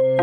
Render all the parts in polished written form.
Oke,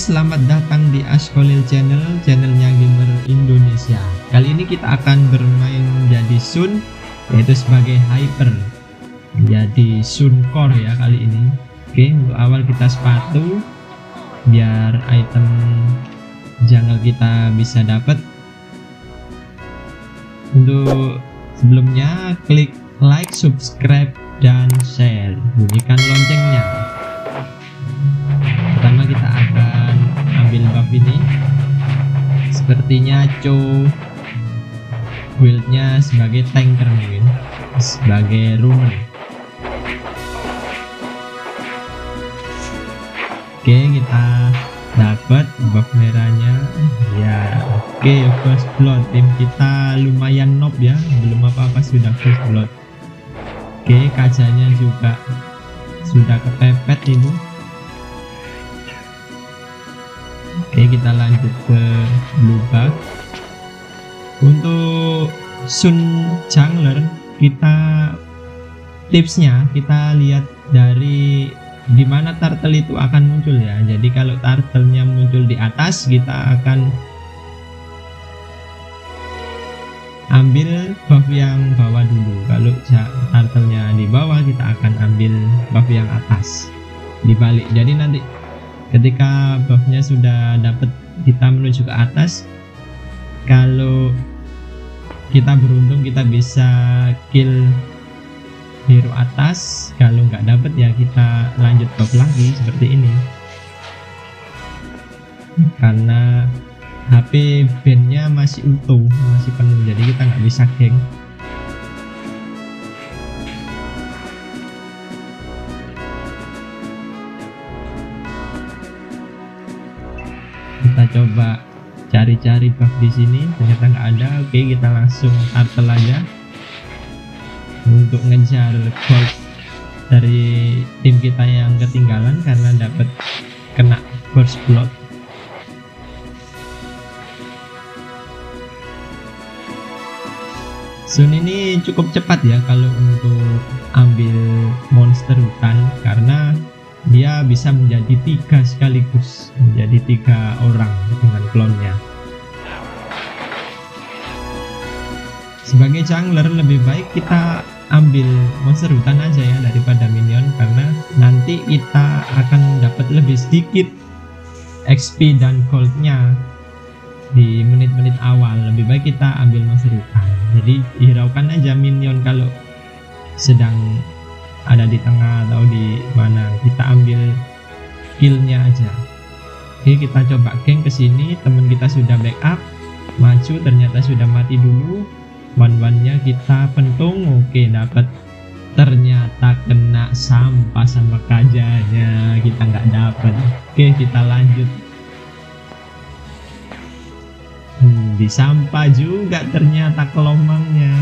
selamat datang di Asycolil Channel, channelnya gamer Indonesia. Kali ini kita akan bermain menjadi Sun, yaitu sebagai Hyper, menjadi Sun Core ya kali ini. Oke, untuk awal kita sepatu, biar item jungle kita bisa dapat. Untuk sebelumnya klik like, subscribe, dan share. Bunyikan loncengnya. Pertama kita akan ambil buff ini. Sepertinya Cho build-nya sebagai tanker mungkin, sebagai rumor. Oke, kita dapat buff merahnya ya. Oke, first blood tim kita lumayan noob ya, belum apa-apa sudah first blood. Oke, kacanya juga sudah kepepet ini. Oke, kita lanjut ke blue bug. Untuk Sun jungler kita, tipsnya kita lihat dari dimana turtle itu akan muncul ya. Jadi kalau turtle-nya muncul di atas, kita akan ambil buff yang bawah dulu. Kalau turtle-nya di bawah, kita akan ambil buff yang atas dibalik. Jadi nanti ketika buff-nya sudah dapat, kita menuju ke atas. Kalau kita beruntung, kita bisa kill hero atas. Kalau nggak dapet ya kita lanjut top lagi seperti ini, karena HP bandnya masih utuh, masih penuh, jadi kita nggak bisa gank. Kita coba cari-cari buff di sini, ternyata nggak ada. Oke, kita langsung turtle aja untuk ngejar gold dari tim kita yang ketinggalan karena dapat kena first blood. Sun ini cukup cepat ya kalau untuk ambil monster hutan, karena dia bisa menjadi tiga sekaligus, menjadi tiga orang dengan klonnya. Sebagai jungler lebih baik kita ambil monster hutan aja ya daripada minion, karena nanti kita akan dapat lebih sedikit XP dan goldnya di menit-menit awal. Lebih baik kita ambil monster hutan, jadi dihiraukan aja minion kalau sedang ada di tengah atau di mana, kita ambil killnya aja. Oke, kita coba geng ke sini. Temen kita sudah backup maju, ternyata sudah mati dulu. One-one-nya kita pentung. Oke, dapat. Ternyata kena sampah sama kajanya, kita nggak dapat. Oke, kita lanjut. Di sampah juga ternyata kelomangnya.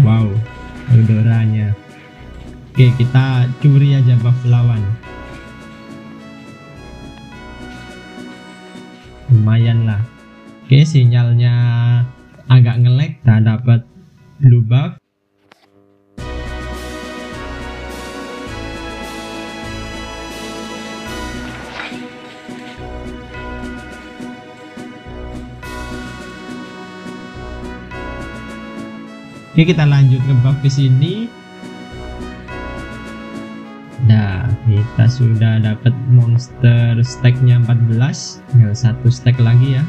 Wow, Eudoranya. Oke, kita curi aja buff lawan. Lumayan lah. Oke, sinyalnya agak ngelag, tak dapat blue buff. Oke, kita lanjut ke buff ke sini. Nah, kita sudah dapat monster stacknya 14, tinggal satu stack lagi ya.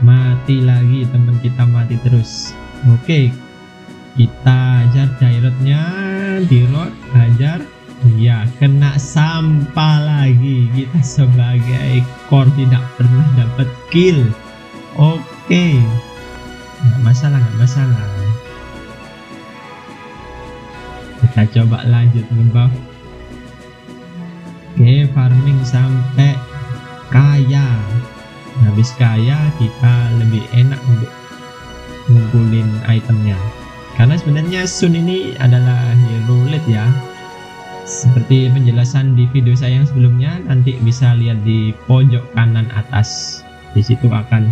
Mati lagi, teman kita mati terus. Oke, kita ajar dirotnya, dirot hajar ya, kena sampah lagi. Kita sebagai core tidak pernah dapat kill. Oke, nggak masalah, nggak masalah. Kita coba lanjut ngebuff. Oke, farming sampai kaya. Habis kaya kita lebih enak untuk ngumpulin itemnya, karena sebenarnya Sun ini adalah hero lead ya. Seperti penjelasan di video saya yang sebelumnya, nanti bisa lihat di pojok kanan atas, disitu akan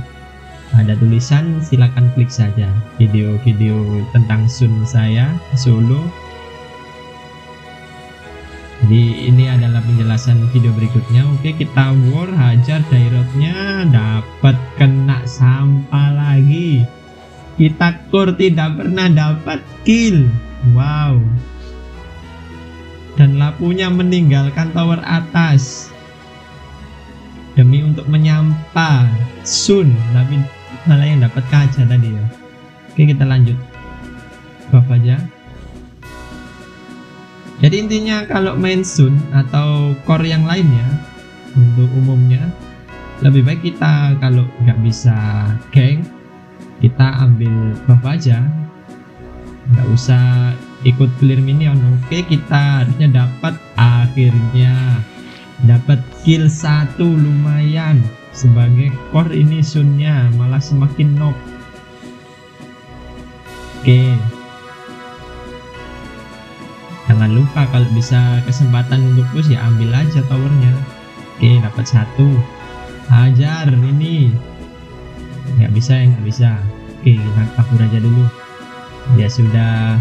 ada tulisan silakan klik saja video-video tentang Sun saya solo. Jadi ini adalah penjelasan video berikutnya. Oke, kita war, hajar dairotnya, dapat kena sampah lagi. Kita core tidak pernah dapat kill. Wow. Dan lapunya meninggalkan tower atas demi untuk menyampa Sun, tapi malah yang dapat kaca tadi ya. Oke, kita lanjut buff aja. Jadi intinya kalau main Sun atau core yang lainnya untuk umumnya lebih baik kita kalau nggak bisa gank kita ambil buff aja, nggak usah ikut clear minion. Oke, kita harusnya dapat, akhirnya dapat kill 1, lumayan. Sebagai core ini Sunnya malah semakin knock. Oke, jangan lupa kalau bisa kesempatan untuk push ya ambil aja towernya. Oke, dapat 1, hajar ini nggak bisa ya, nggak bisa. Oke, kita kabur aja dulu. Dia sudah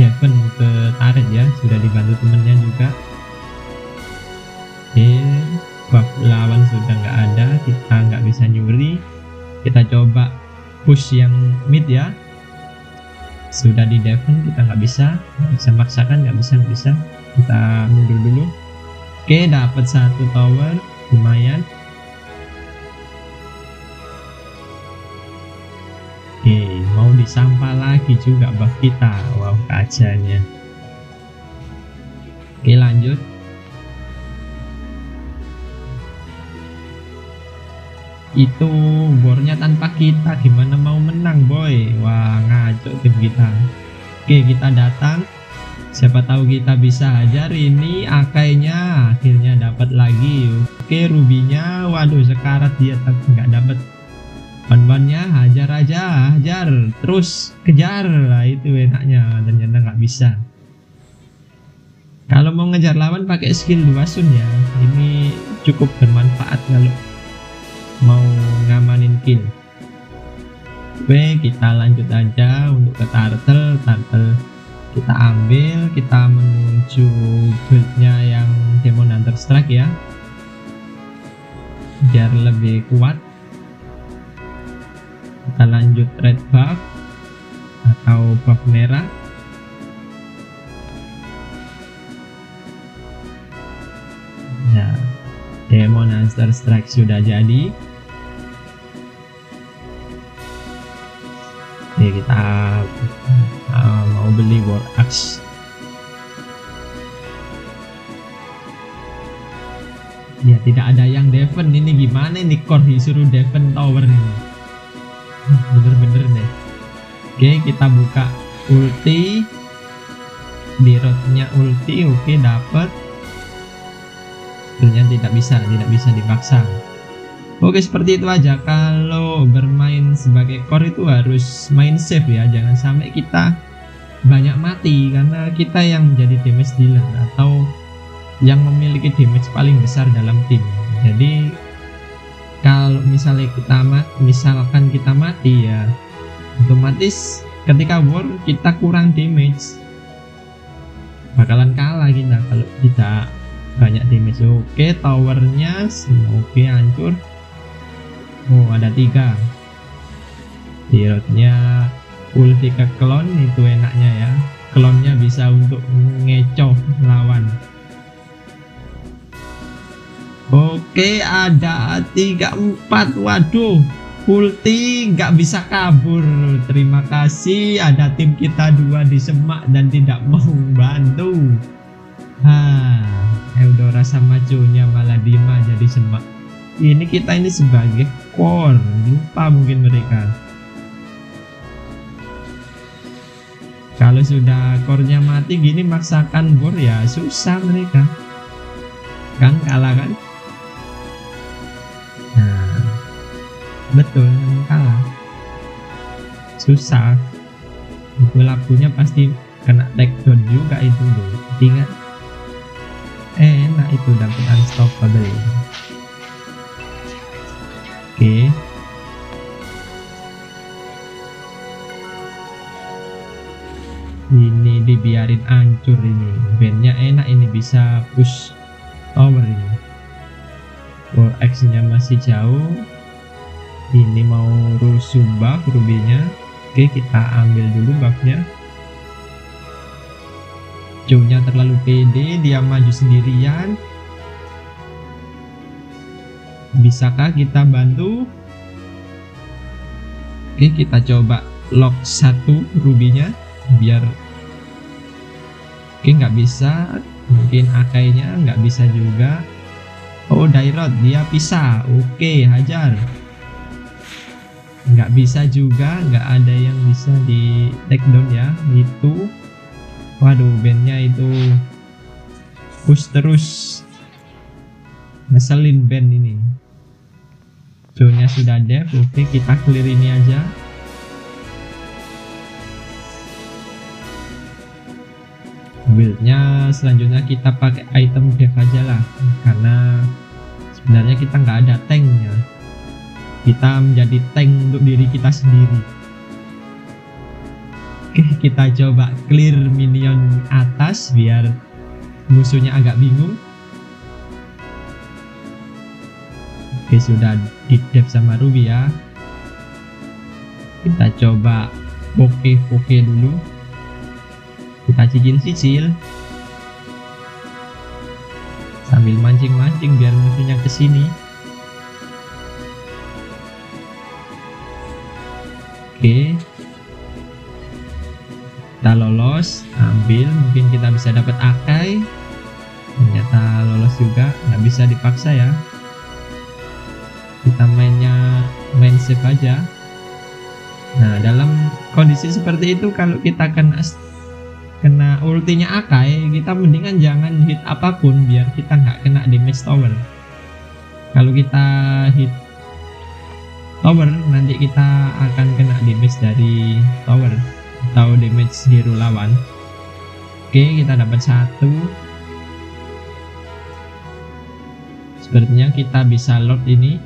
heaven ke turret ya, sudah dibantu temennya juga. Oke, buff lawan sudah nggak ada, kita nggak bisa nyuri. Kita coba push yang mid ya, sudah di defend kita nggak bisa maksakan, nggak bisa kita mundur dulu. Oke, dapat 1 tower, lumayan. Oke, mau disampah lagi juga buff kita. Wow, kacanya. Oke, lanjut. Itu bornya tanpa kita gimana mau menang boy. Wah, ngaco tim kita. Oke, kita datang, siapa tahu kita bisa hajar ini akainya, akhirnya dapat lagi. Oke, rubinya, waduh sekarat dia nggak dapat ban-bannya. Hajar aja, hajar terus, kejar lah, itu enaknya. Ternyata nggak bisa kalau mau ngejar lawan pakai skill 2 Sun ya, ini cukup bermanfaat kalau mau ngamanin kill. Oke, kita lanjut aja untuk ke turtle. Kita ambil, kita menuju build-nya yang Demon Hunter Strike ya, biar lebih kuat. Kita lanjut red buff atau buff merah. Nah, Demon Hunter Strike sudah jadi. Oke, kita mau beli War Axe. Ya, tidak ada yang defend ini, gimana nih core disuruh defend tower ini. Bener-bener deh. Oke, kita buka ulti. Di roadnya ulti, oke dapet. Sebenarnya tidak bisa dipaksa. Oke, seperti itu aja. Kalau bermain sebagai core itu harus main safe ya, jangan sampai kita banyak mati karena kita yang menjadi damage dealer atau yang memiliki damage paling besar dalam tim. Jadi kalau misalnya kita mati ya, otomatis ketika war kita kurang damage, bakalan kalah kita kalau tidak banyak damage. Oke, towernya oke hancur. Oh, ada 3. Tirotnya ulti ke clone, itu enaknya ya, clone-nya bisa untuk ngecoh lawan. Oke, ada 3, 4. Waduh, ulti nggak bisa kabur. Terima kasih, ada tim kita 2 disemak dan tidak mau bantu. Eudora sama Chunya malah Dima jadi semak. Ini kita ini sebagai core, lupa mungkin mereka. Kalau sudah core-nya mati gini maksakan bor ya susah mereka. Kan kalah kan? Nah, betul kalah. Susah. Itu lakunya pasti kena takedown juga itu loh. Ingat. Enak itu dapat unstoppable. Oke, Oke. Ini dibiarin hancur ini. Bandnya enak ini, bisa push tower ini. War Axe-nya masih jauh. Ini mau rusuh buff rubinya. Oke, kita ambil dulu buffnya. Chonya terlalu pede, dia maju sendirian. Bisakah kita bantu? Oke, kita coba lock satu rubinya biar. Oke, nggak bisa. Mungkin akainya nggak bisa juga. Oh, Dairot dia pisah. Oke, hajar. Nggak bisa juga, nggak ada yang bisa di take down ya. Itu waduh, bandnya itu push terus, ngeselin band ini. Chonya sudah dev. Oke, kita clear ini aja. Buildnya selanjutnya kita pakai item dev aja lah, karena sebenarnya kita nggak ada tanknya. Kita menjadi tank untuk diri kita sendiri. Oke, kita coba clear minion atas biar musuhnya agak bingung. Oke, sudah di dep sama Ruby ya. Kita coba poke dulu. Kita cicil-cicil sambil mancing-mancing biar musuhnya kesini. Oke, kita lolos, ambil, mungkin kita bisa dapat akai. Ternyata lolos juga, nggak bisa dipaksa ya. Kita mainnya main safe aja. Nah, dalam kondisi seperti itu kalau kita kena ultinya akai, kita mendingan jangan hit apapun biar kita nggak kena damage tower. Kalau kita hit tower, nanti kita akan kena damage dari tower atau damage hero lawan. Oke, kita dapat satu. Sepertinya kita bisa load ini,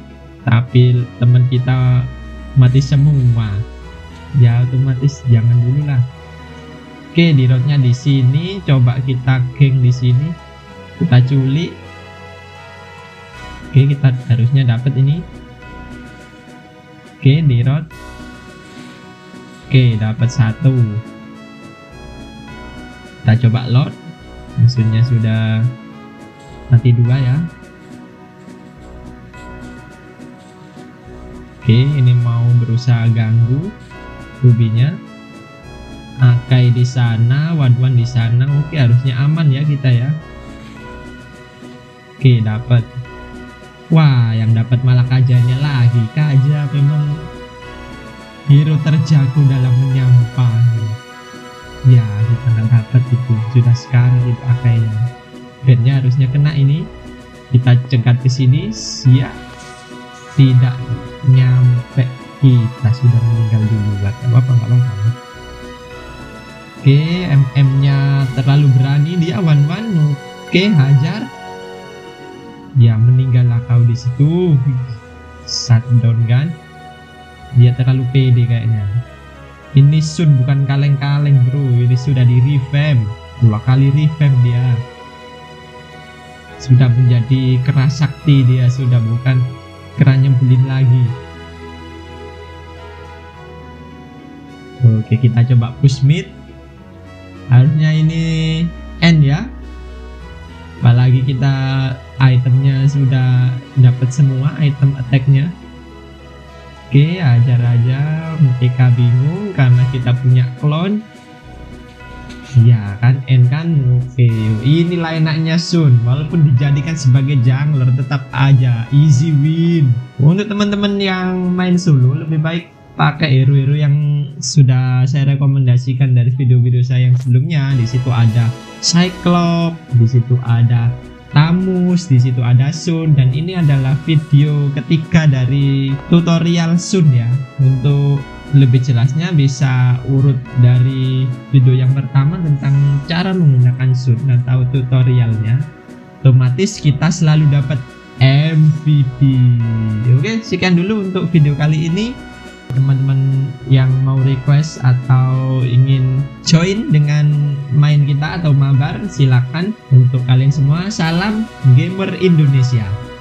tapi teman kita mati semua. Ya otomatis jangan dulu lah. Oke, di roadnya di sini, coba kita geng di sini, kita culik. Oke, kita harusnya dapat ini. Oke, di road. Oke, dapat satu. Kita coba load. Musuhnya sudah mati dua ya. Oke, ini mau berusaha ganggu rubinya. Akai di sana, Wadwan di sana. Oke, harusnya aman ya kita ya. Oke, dapat. Wah, yang dapat malah kajanya lagi. Kaja memang hero terjago dalam menyampan. Ya, kita nggak dapat itu. Sudah sekarang itu akainya. Bandnya harusnya kena ini. Kita cegat ke sini. Siap. Tidak nyampe. Kita sudah meninggal dulu. Apa-apa. Oke, MM-nya terlalu berani dia. Wan-wan. Oke, hajar. Ya, meninggallah kau di situ. Shutdown gun. Dia terlalu pede kayaknya. Ini Sun bukan kaleng-kaleng bro. Ini sudah di revamp. 2 kali revamp dia. Sudah menjadi kera sakti dia. Sudah bukan kera nyebelin lagi. Oke, kita coba push mid. Harusnya ini end ya. Apalagi kita itemnya sudah dapat semua item attack-nya. Oke, ajar aja. Mereka bingung karena kita punya klon. Iya kan, N kan. Oke, inilah enaknya Sun. Walaupun dijadikan sebagai jungler, tetap aja easy win. Untuk teman-teman yang main solo, lebih baik pakai hero-hero yang sudah saya rekomendasikan dari video-video saya yang sebelumnya. Di situ ada Cyclops, di situ ada Tamus, di situ ada Sun, dan ini adalah video ketiga dari tutorial Sun ya. Untuk lebih jelasnya bisa urut dari video yang pertama tentang cara menggunakan Sun atau tutorialnya. Otomatis kita selalu dapat MVP. Oke, sekian dulu untuk video kali ini. Teman-teman yang mau request atau ingin join dengan main kita atau mabar, silakan. Untuk kalian semua, salam gamer Indonesia.